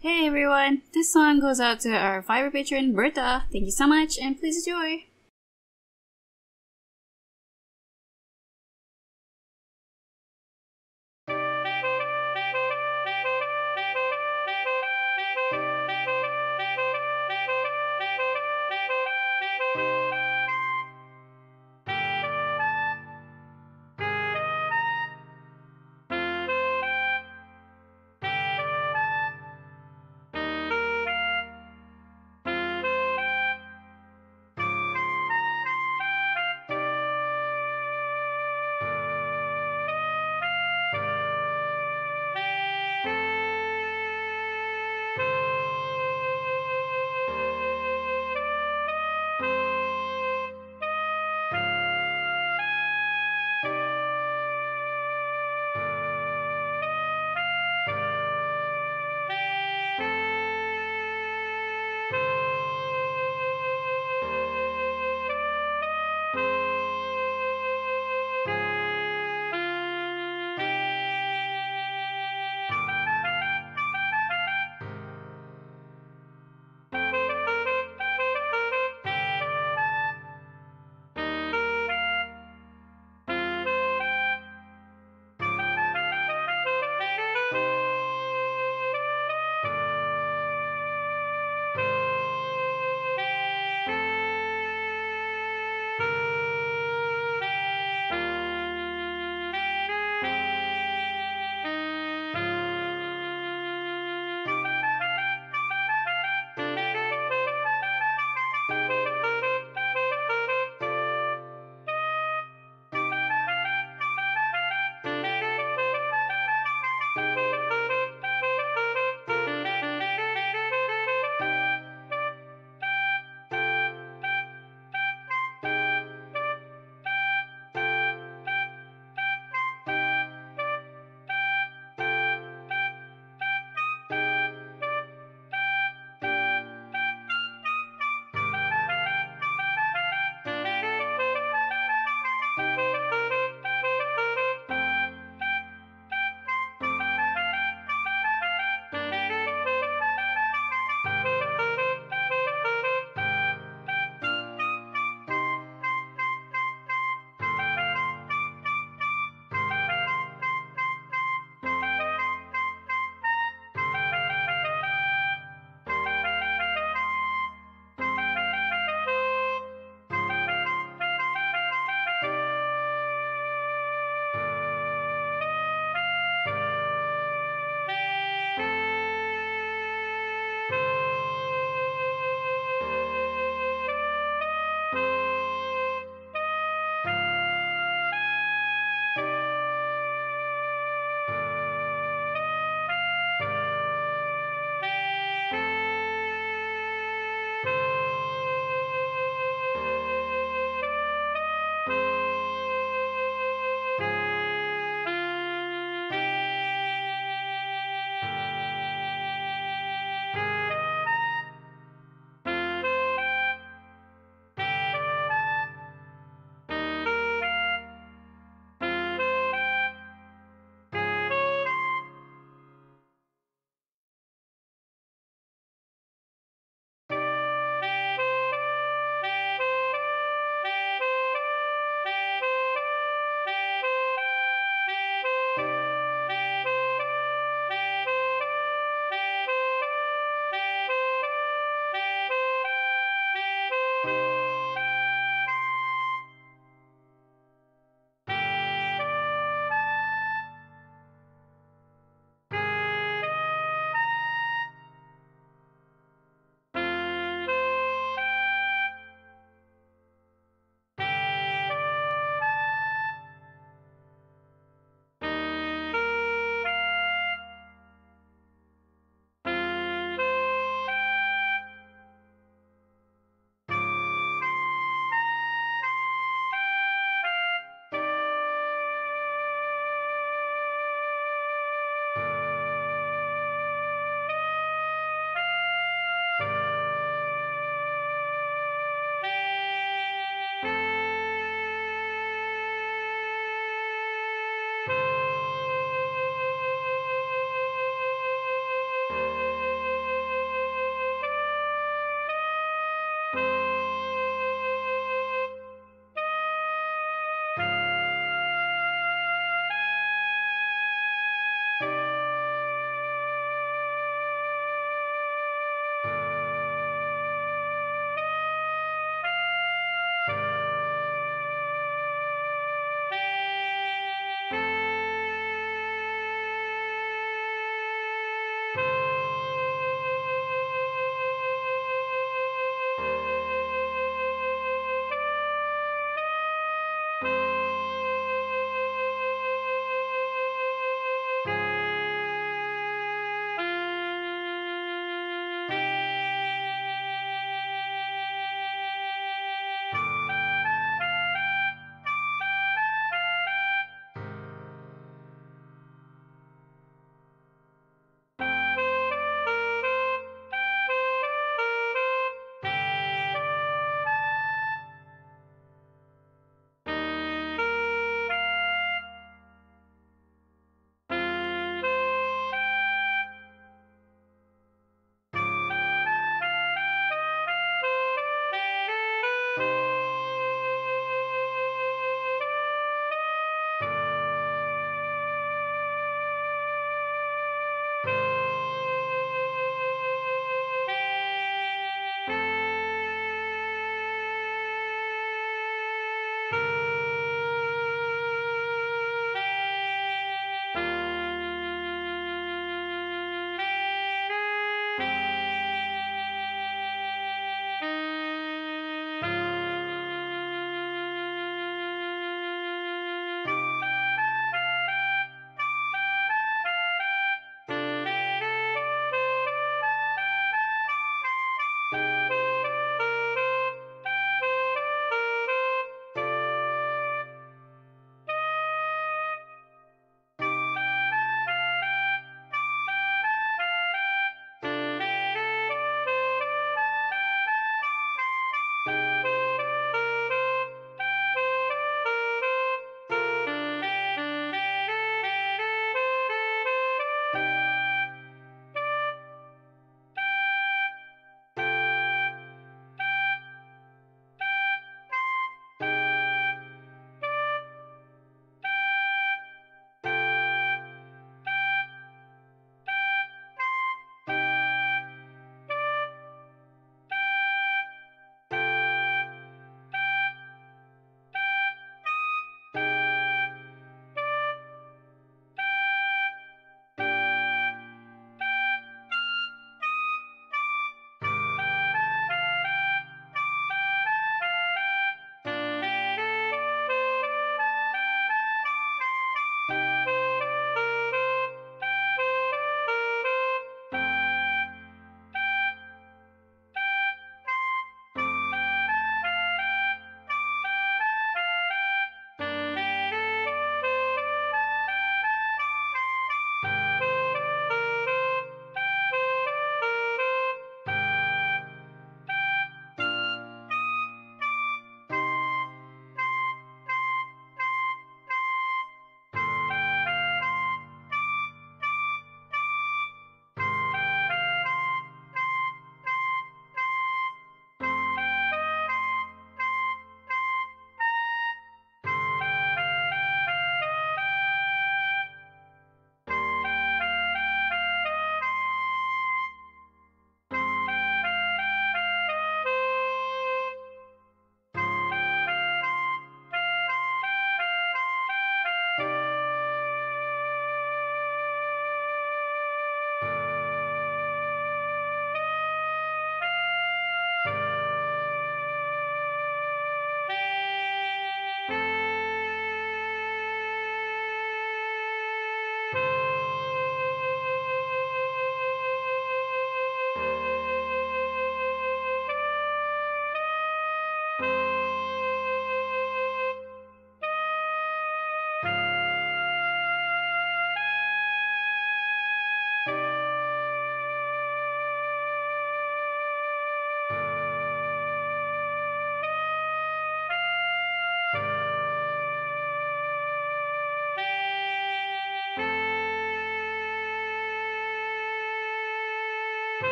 Hey everyone, this song goes out to our Fiverr patron Bertha. Thank you so much and please enjoy!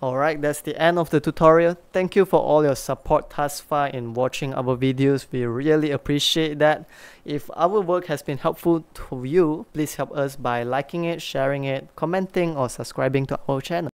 Alright, that's the end of the tutorial. Thank you for all your support thus far in watching our videos. We really appreciate that. If our work has been helpful to you, please help us by liking it, sharing it, commenting or subscribing to our channel.